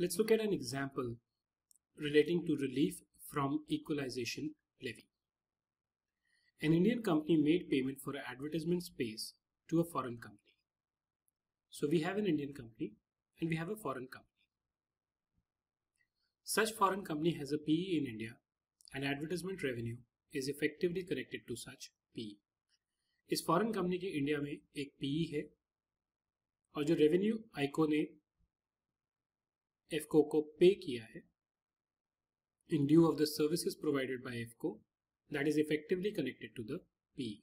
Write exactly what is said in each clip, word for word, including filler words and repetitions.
Let's look at an example relating to relief from equalization levy. An Indian company made payment for advertisement space to a foreign company. So we have an Indian company and we have a foreign company. Such foreign company has a P E in India and advertisement revenue is effectively connected to such P E. इस foreign company के India में एक P E है और जो revenue I C O ने F C O को pay किया है in lieu of the services provided by F C O, that is effectively connected to the P E.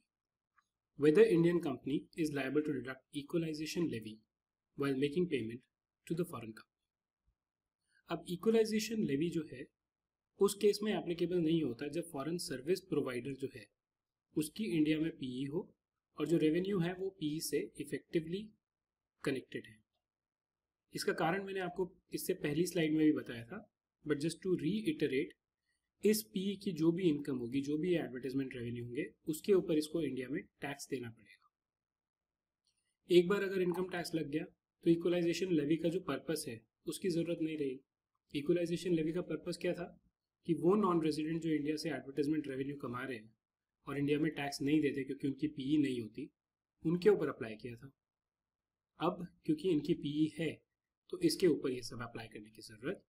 Whether Indian company is liable to deduct equalization levy while making payment to the foreign company. अब equalization levy जो है उस case में applicable नहीं होता जब foreign service provider जो है उसकी इंडिया में P E हो और जो revenue है वो P E से effectively connected है. इसका कारण मैंने आपको इससे पहली स्लाइड में भी बताया था, but just to reiterate, इस P E की जो भी इनकम होगी, जो भी एडवर्टाइजमेंट रेवेन्यू होंगे उसके ऊपर इसको इंडिया में टैक्स देना पड़ेगा. एक बार अगर इनकम टैक्स लग गया तो इक्वलाइजेशन लेवी का जो पर्पस है उसकी जरूरत नहीं रहेगी. इक्वलाइजेशन लेवी का पर्पस क्या था कि वो नॉन रेजिडेंट जो इंडिया से एडवर्टाइजमेंट रेवेन्यू कमा रहे हैं और इंडिया में टैक्स नहीं देते क्योंकि उनकी P E नहीं होती, उनके ऊपर अप्लाई किया था. अब क्योंकि इनकी P E है तो इसके ऊपर ये सब अप्लाई करने की जरूरत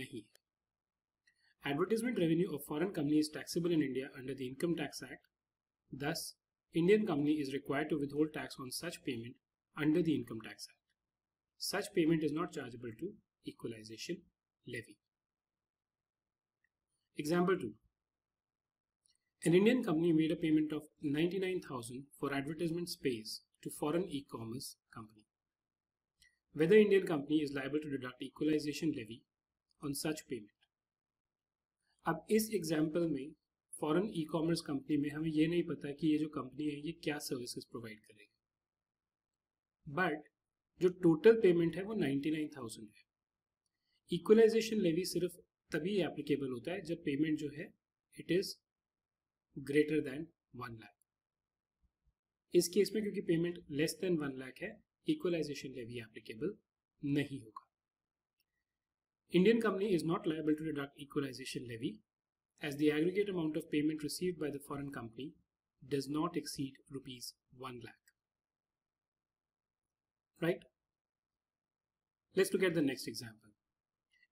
नहीं है. Advertisement revenue of foreign company is taxable in India under the Income Tax Act. Thus, Indian company is required to withhold tax on such payment under the Income Tax Act. Such payment is not chargeable to equalization levy. Example two. An Indian company made a payment of ninety-nine thousand for advertisement space to foreign e-commerce company. Whether Indian company is liable to deduct equalization levy on such payment. अब इस example में foreign e commerce company में हमें ये नहीं पता कि ये जो कंपनी है ये क्या सर्विसेज प्रोवाइड करेगी, बट जो टोटल पेमेंट है वो निन्यानवे हज़ार है. इक्वलाइजेशन लेवी सिर्फ तभी एप्लीकेबल होता है जब पेमेंट जो है it is greater than one lakh. इस केस में क्योंकि payment less than one lakh है इक्वलाइजेशन लेवी एप्लीकेबल नहीं होगा. Indian company is not liable to deduct equalization levy as the aggregate amount of payment received by the foreign company does not exceed rupees one lakh. Right? Let's look at the next example.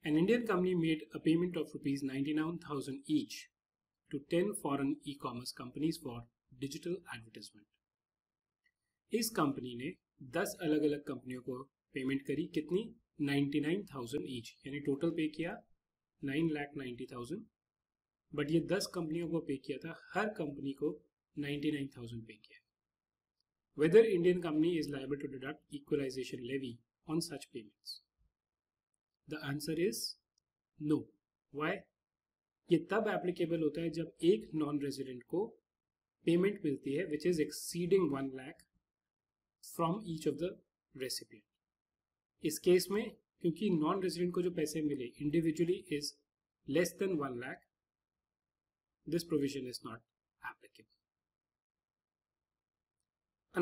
An Indian company made a payment of rupees ninety-nine thousand each to ten foreign e-commerce companies for digital advertisement. इस company ने दस अलग अलग कंपनियों को payment करी, कितनी? निन्यानवे हज़ार ईच, यानी टोटल पे किया nine lakh ninety thousand, but ये दस कंपनियों को पे किया था, हर कंपनी को निन्यानवे हज़ार पे किया. Whether Indian company is liable to deduct equalization levy on such payments? The answer is no. Why? ये तब एप्लीकेबल होता है जब एक नॉन रेजिडेंट को पेमेंट मिलती है which is exceeding one lakh from each of the recipient. इस केस में क्योंकि नॉन रेजिडेंट को जो पैसे मिले individually is less than one lakh, this provision is not applicable.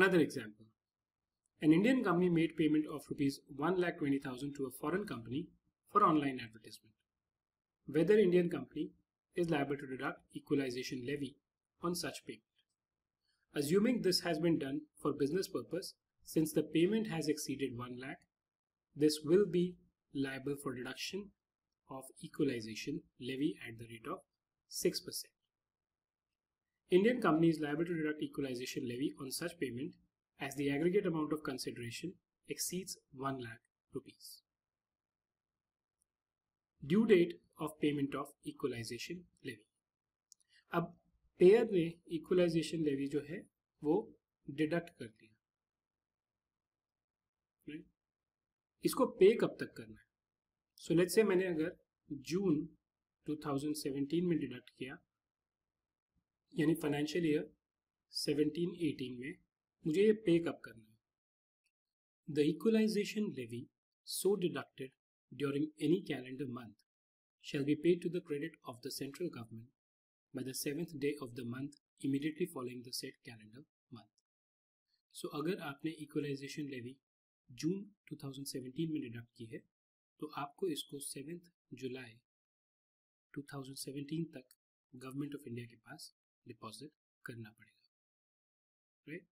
Another example. An Indian company made payment of rupees one lakh twenty thousand to a foreign company for online advertisement. Whether Indian company is liable to deduct equalisation levy on such payment. Assuming this has been done for business purpose since the payment has exceeded one lakh, this will be liable for deduction of equalization levy at the rate of six percent. Indian company is liable to deduct equalization levy on such payment as the aggregate amount of consideration exceeds one lakh rupees. Due date of payment of equalization levy. अब payer ने equalization levy जो है वो deduct कर दिया. इसको पे कब तक करना है? सो लेट्स से मैंने अगर जून दो हज़ार सत्रह में डिडक्ट किया, यानी फाइनेंशियल ईयर सत्रह अठारह में मुझे ये पे कब करना है? The equalisation levy so deducted during any calendar month shall be paid to the credit of the central government by the seventh day of the month immediately following the set calendar month. So अगर आपने equalisation levy जून दो हज़ार सत्रह में deduct की है तो आपको इसको सेवेंथ जुलाई दो हज़ार सत्रह तक गवर्नमेंट ऑफ इंडिया के पास डिपॉजिट करना पड़ेगा, right.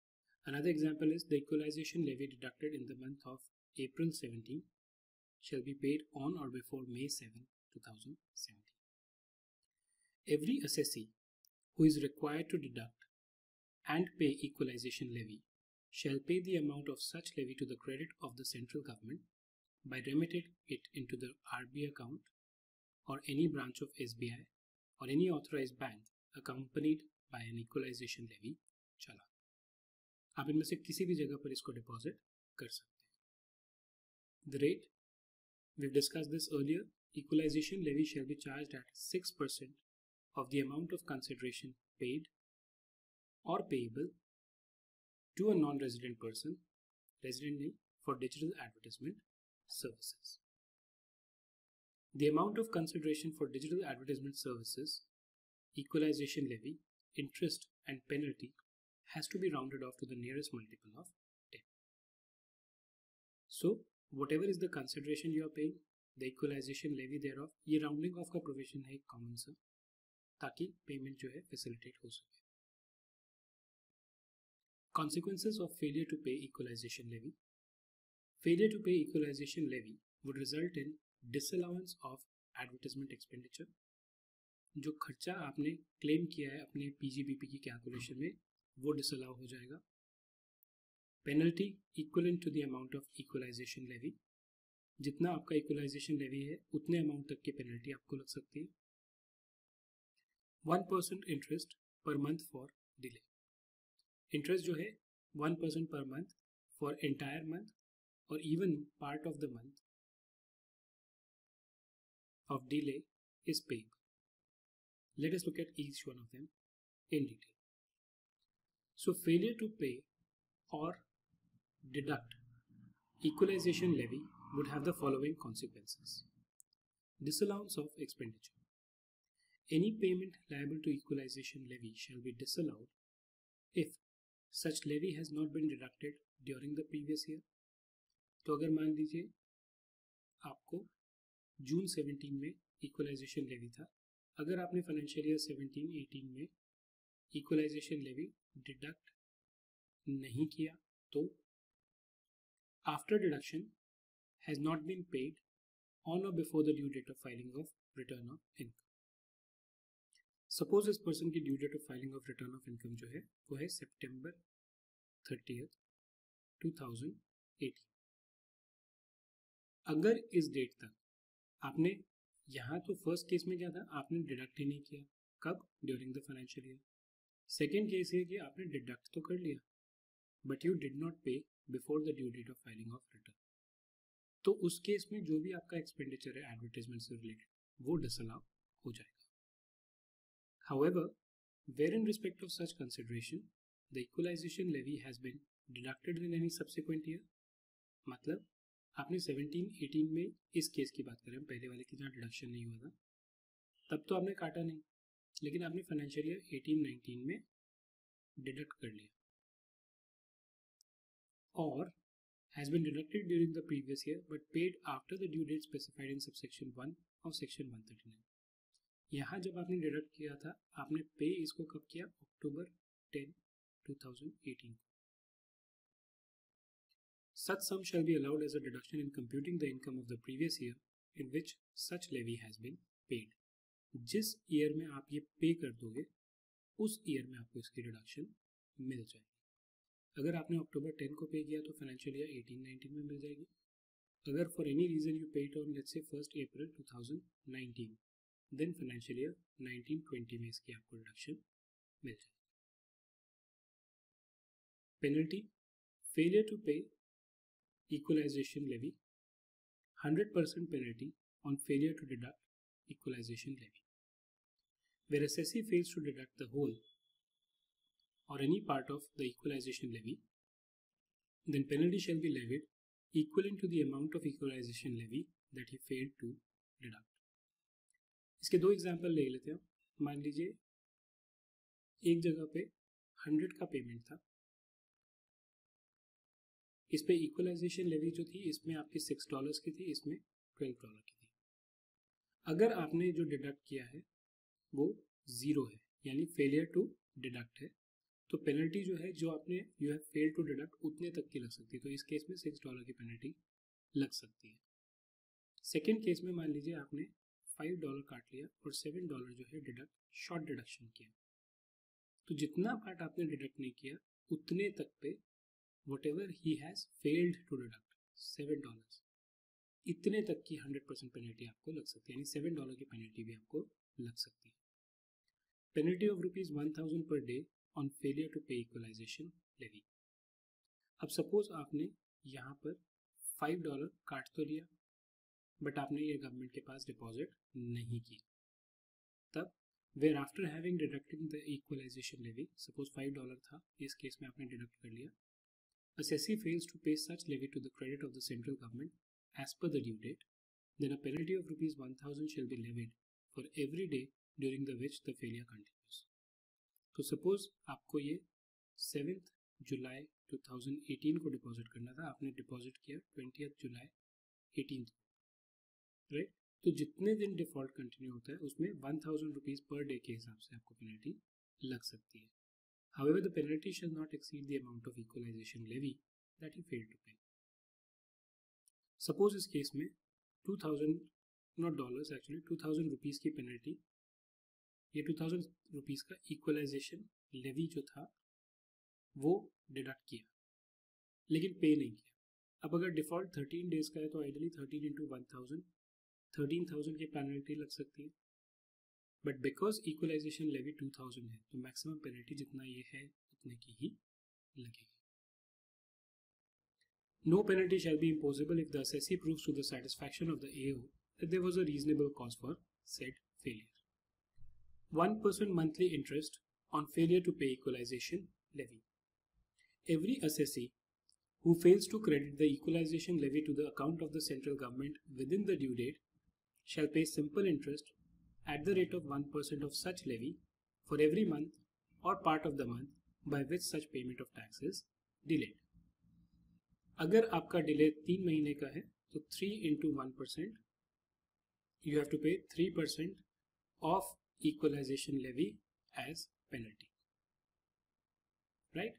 Another example is the equalisation levy deducted in the month of April सत्रह shall be paid on or before May seventh, twenty seventeen. Every assessee who is required to deduct and pay equalization levy shall pay the amount of such levy to the credit of the central government by remitting it into the R B I account or any branch of S B I or any authorized bank accompanied by an equalization levy challan. आप इनमें से किसी भी जगह पर इसको deposit कर सकते हैं। The rate, we've discussed this earlier, equalization levy shall be charged at six percent of the amount of consideration paid or payable to a non-resident person resident for digital advertisement services. The amount of consideration for digital advertisement services, equalization levy, interest and penalty has to be rounded off to the nearest multiple of ten. So, whatever is the consideration you are paying, the equalization levy thereof, ये rounding off का provision है common सा, ताकि payment जो है facilitate हो सके। Consequences of failure to pay equalization levy. Failure to pay equalization levy would result in disallowance of advertisement expenditure. जो खर्चा आपने claim किया है अपने P G B P की calculation में, वो disallow हो जाएगा। Penalty equivalent to the amount of equalization levy, जितना आपका equalization levy है उतने amount तक की penalty आपको लग सकती है। one percent interest per month for delay, interest जो है one percent per month for entire month or even part of the month of delay is paid. Let us look at each one of them in detail. So failure to pay or deduct equalization levy would have the following consequences. Disallowance of expenditure. Any payment liable to equalization levy shall be disallowed if such levy has not been deducted during the previous year. तो अगर मान लीजिए आपको जून सत्रह में equalization levy था, अगर आपने financial year seventeen eighteen में equalization levy deduct नहीं किया तो after deduction has not been paid on और before the due date of filing of return of income. Suppose इस पर्सन की due date of filing of return of income जो है वो है सितंबर थर्टियथ टू थाउजेंड एटीन. अगर इस डेट तक आपने, यहाँ तो फर्स्ट केस में क्या था, आपने डिडक्ट ही नहीं किया, कब, during the financial year. Second case ये कि आपने डिडक्ट तो कर लिया but you did not pay before the due date of filing of return, तो उस केस में जो भी आपका एक्सपेंडिचर है एडवर्टाइजमेंट से रिलेटेड वो डिसअलाउ हो जाएगा. However, where in respect of such consideration the equalisation levy has been deducted in any subsequent year, मतलब आपने सत्रह अठारह में, इस केस की बात करें पहले वाले की जहाँ डिडक्शन नहीं हुआ था तब तो आपने काटा नहीं, लेकिन आपने फाइनेंशियल ईयर अठारह उन्नीस में डिडक्ट कर लिया, or has been deducted during the previous year but paid after the due date specified in subsection one of section one thirty-nine. यहाँ जब आपने डिडक्ट किया था आपने पे इसको कब किया, October ten, two thousand eighteen. Such sum shall be allowed as a deduction in computing the income of the previous year in which such levy has been paid. जिस ईयर में आप ये पे कर दोगे उस ईयर में आपको इसकी डिडक्शन मिल जाएगी. अगर आपने अक्टूबर टेन को पे किया तो फाइनेंशियल ईयर अठारह उन्नीस में मिल जाएगी. अगर for any reason you paid on let's से first April two thousand nineteen, then financial year nineteen twenty में इसकी आपको डिडक्शन मिल जाएगी. Penalty, failure to pay equalisation levy, hundred percent penalty on failure to deduct equalisation levy. Where assessee fails to deduct the whole or any part of the equalization levy, then penalty shall be levied equivalent to the amount of equalization levy that he failed to deduct. इसके दो example ले लेते हैं. मान लीजिए एक जगह पे हंड्रेड का पेमेंट था, इस पे इक्वलाइजेशन लेवी जो थी इसमें आपकी सिक्स डॉलर्स की थी, इसमें ट्वेल्व डॉलर की थी। अगर आपने जो डिडक्ट किया है वो ज़ीरो है यानी फेलियर टू डिडक्ट है तो पेनल्टी जो है जो आपने you have fail to deduct उतने तक की लग सकती है। तो इस केस में सिक्स डॉलर की पेनल्टी लग सकती है। सेकेंड केस में मान लीजिए आपने फाइव डॉलर काट लिया और सेवन डॉलर जो है डिडक्ट शॉर्ट डिडक्शन किया, तो जितना पार्ट आपने डिडक्ट नहीं किया उतने तक पे whatever he has failed to deduct seven dollars इतने तक की हंड्रेड परसेंट पेनल्टी आपको लग सकती है यानी सेवन डॉलर की पेनल्टी भी आपको लग सकती है। Penalty of rupees one thousand per day on failure to pay equalisation levy. अब सपोज आपने यहाँ पर फाइव डॉलर काट तो लिया बट आपने ये गवर्नमेंट के पास डिपॉजिट नहीं की, तब where after having deducting the equalisation levy, suppose five dollar था इस केस में आपने डिडक्ट कर लिया, assessee fails to pay such levy to the credit of the central government as per the due date, then a penalty of rupees one thousand shall be levied for every day during the which the failure continues. तो suppose आपको ये seventh July two thousand eighteen को deposit करना था, आपने deposit किया twentieth July eighteen को, right? तो जितने दिन डिफॉल्ट कंटिन्यू होता है उसमें one thousand rupees per day के हिसाब से आपको पेनल्टी लग सकती है। However, the penalty shall not exceed the amount of equalization levy that he failed to pay. Suppose इस केस में two thousand not dollars actually two thousand rupees की penalty, ये two thousand rupees का equalization levy जो था वो deduct किया लेकिन pay नहीं किया। अब अगर default थर्टीन days का है तो ideally thirteen into one thousand thirteen thousand की penalty लग सकती है, but because equalisation levy two thousand है तो मैक्सिमम पेनल्टी जितना ये है उतने की ही लगेगी। No penalty shall be imposable if the assessee proves to the satisfaction of the AO that there was a reasonable cause for said failure. One percent monthly interest on failure to pay equalisation levy. Every assessee who fails to credit the equalisation levy to the account of the central government within the due date shall pay simple interest at the rate of one percent of such levy for every month or part of the month by which such payment of tax is delayed. अगर आपका delay तीन महीने का है तो three into one percent you have to pay three percent of equalization levy as penalty, right?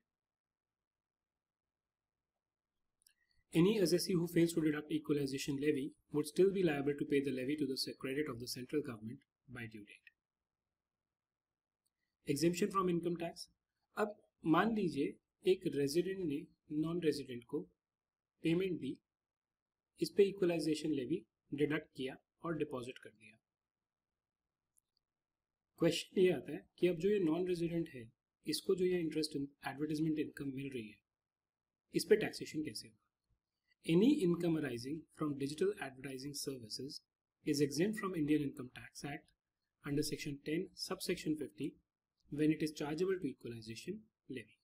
Any assessee who fails to deduct equalization levy would still be liable to pay the levy to the credit of the central government by due date. Exemption from income tax. अब मान लीजिए एक resident ने non resident को payment दी, इस पे equalisation levy deduct किया और डिपॉजिट कर दिया। क्वेश्चन ये आता है कि अब जो ये नॉन रेजिडेंट है इसको जो ये इंटरेस्ट एडवर्टाइजमेंट इनकम मिल रही है इस पे टैक्सेशन कैसे होगा? Any income arising from digital advertising services is exempt from Indian Income Tax Act under Section ten, Subsection fifty, when it is chargeable to equalization levy.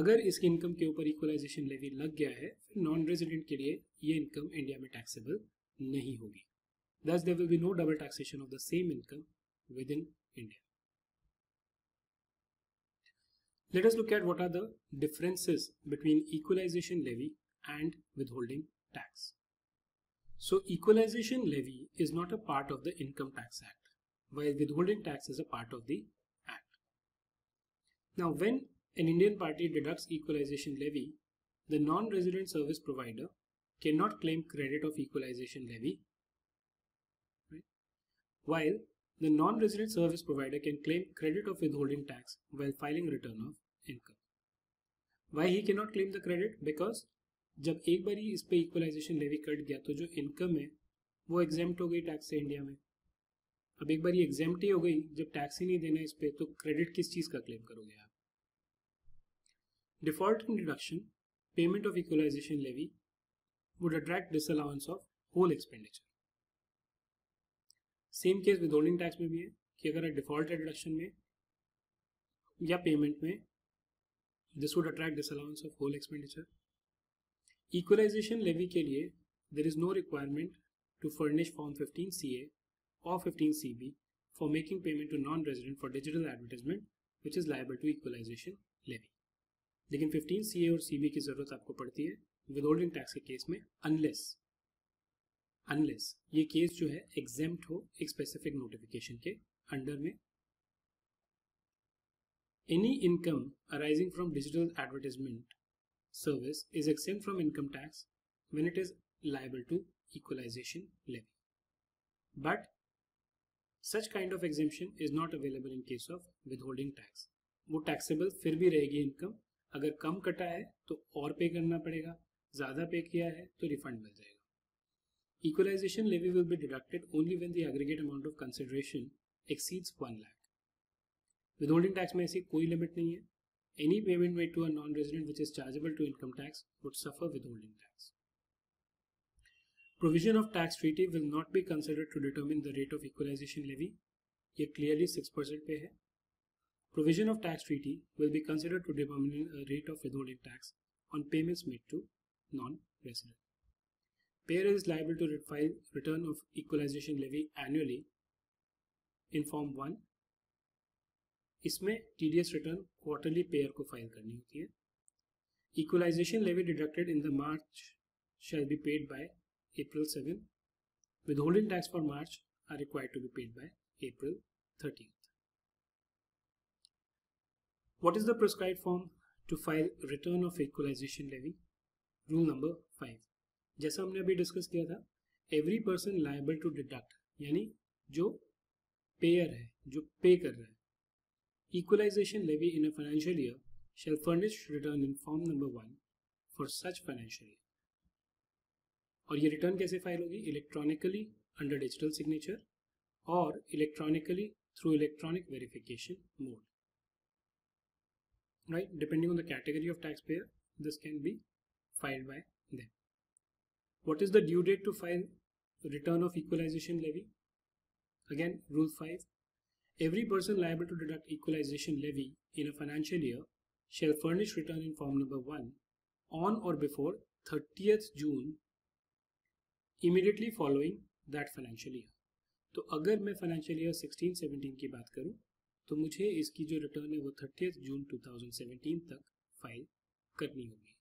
अगर इस इनकम के ऊपर equalization levy लग गया है, फिर non-resident के लिए ये इनकम इंडिया में taxable नहीं होगी. Thus, there will be no double taxation of the same income within India. Let us look at what are the differences between equalization levy and withholding tax. So equalization levy is not a part of the Income Tax Act, while withholding tax is a part of the act. Now when an Indian party deducts equalization levy, the non-resident service provider cannot claim credit of equalization levy, right? While the non-resident service provider can claim credit of withholding tax while filing return of income. Why he cannot claim the credit? Because जब एक बारी इस पे equalisation levy cut गया तो जो income है वो एग्जेम्प्ट हो गई टैक्स से इंडिया में। अब एक बार ये एग्जेम्प्ट ही हो गई, जब टैक्स ही नहीं देना इस पे तो क्रेडिट किस चीज़ का क्लेम करोगे आप? Default in deduction payment of equalisation levy would attract disallowance of whole expenditure. Same case withholding tax में भी है कि अगर डिफॉल्ट है डिडक्शन में या पेमेंट में, this would attract disallowance of whole expenditure. Equalisation levy के लिए there is no requirement to furnish form fifteen C A और fifteen C B for making payment to non resident for digital advertisement which is liable to equalisation levy. लेकिन fifteen C A और C B की जरूरत आपको पड़ती है withholding tax के case में, अनलेस अनलेस ये केस जो है एग्जेम्प्ट हो एक स्पेसिफिक नोटिफिकेशन के अंडर में। Any income arising from digital advertisement service is exempt from income tax when it is liable to equalization levy, but such kind of exemption is not available in case of withholding tax. वो taxable फिर भी रहेगी income, अगर कम कटा है तो और पे करना पड़ेगा, ज्यादा पे किया है तो रिफंड मिल जाएगा। Equalization levy will be deducted only when the aggregate amount of consideration exceeds one lakh. Withholding tax में ऐसी कोई limit नहीं है। Any payment made to a non-resident which is chargeable to income tax would suffer withholding tax. Provision of tax treaty will not be considered to determine the rate of equalization levy. ये clearly six percent पे है। Provision of tax treaty will be considered to determine a rate of withholding tax on payments made to non-resident. Payer is liable to file return of equalization levy annually in form one. इसमें T D S return quarterly payer को file करनी होती है। Equalization levy deducted in the March shall be paid by April seventh. Withholding tax for March are required to be paid by April thirtieth. What is the prescribed form to file return of equalization levy? Rule number five. जैसा हमने अभी discuss किया था, every person liable to deduct, यानी जो pair है, जो पे कर रहा है, equalization levy in a financial year shall furnish return in form number one for such financial year. और ये रिटर्न कैसे फाइल होगी? इलेक्ट्रॉनिकली अंडर डिजिटल सिग्नेचर और electronically through electronic verification mode, right? Depending on the category of tax payer this can be filed by them. What is the due date to file return of equalisation levy? Again rule five, every person liable to deduct equalisation levy in a financial year shall furnish return in form number one on और before thirtieth June immediately following that financial year. तो अगर मैं financial year sixteen seventeen की बात करूं तो मुझे इसकी जो रिटर्न है वो thirtieth June two thousand seventeen तक फाइल करनी होगी।